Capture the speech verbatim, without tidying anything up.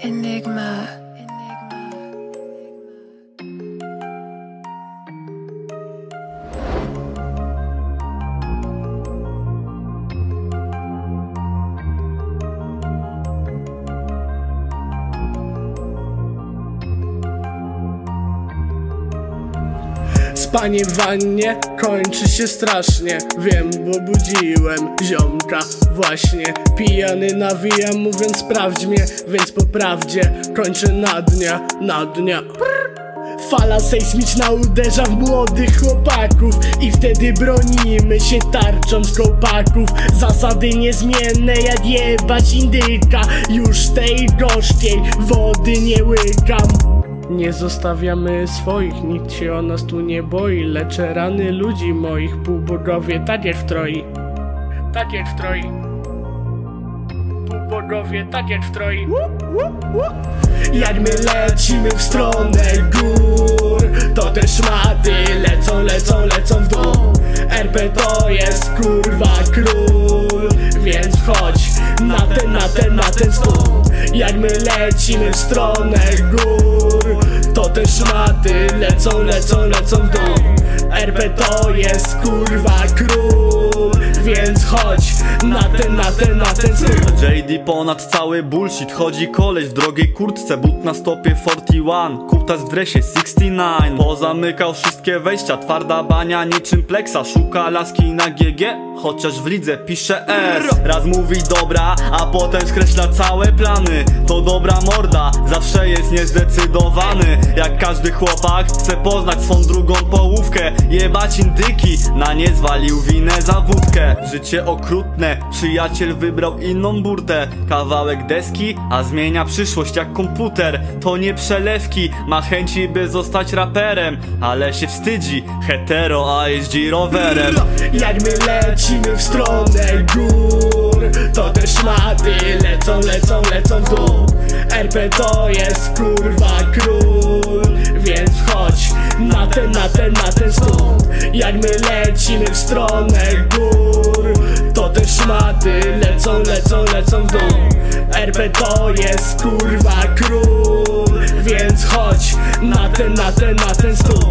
Enigma. Spanie w wannie kończy się strasznie, wiem, bo budziłem ziomka właśnie. Pijany nawijam, mówiąc sprawdź mnie, więc po prawdzie kończę na dnia, na dnia. Fala sejsmiczna uderza w młodych chłopaków i wtedy bronimy się tarczą z kołpaków. Zasady niezmienne jak jebać indyka, już tej gorzkiej wody nie łykam. Nie zostawiamy swoich, nikt się o nas tu nie boi. Leczę rany ludzi moich, półbogowie, tak jak w Troi. Tak jak w Troi. Półbogowie, tak jak w Troi. Jak my lecimy w stronę gór, to te szmaty lecą, lecą, lecą w dół. R P to jest kurwa król, więc wchodź na ten, na ten, na ten stół. Jak my lecimy w stronę gór, to te szmaty lecą, lecą, lecą w dół. R P to jest kurwa król, więc chodź na ten, na ten, na ten stół. J D ponad cały bullshit, chodzi koleś w drogiej kurtce, but na stopie czterdzieści jeden, kuptas w dresie sześćdziesiąt dziewięć. Pozamykał wszystkie wejścia, twarda bania niczym pleksa, szuka laski na G G, chociaż w lidze pisze S. Raz mówi dobra, a potem skreśla całe plany. To dobra morda, zawsze jest niezdecydowany. Jak każdy chłopak chce poznać swą drugą połówkę, jebać indyki, na nie zwalił winę za wódkę. Życie okrutne, przyjaciel wybrał inną burtę. Kawałek deski, a zmienia przyszłość jak komputer. To nie przelewki, ma chęci by zostać raperem, ale się wstydzi, hetero, a jeździ rowerem. Jak my leci lecimy w stronę gór, to te szmaty lecą, lecą, lecą w dół. R P to jest kurwa król, więc chodź na ten, na ten, na ten stół. Jak my lecimy w stronę gór, to te szmaty lecą, lecą, lecą w dół. R P to jest kurwa król, więc chodź na ten, na ten, na ten stół.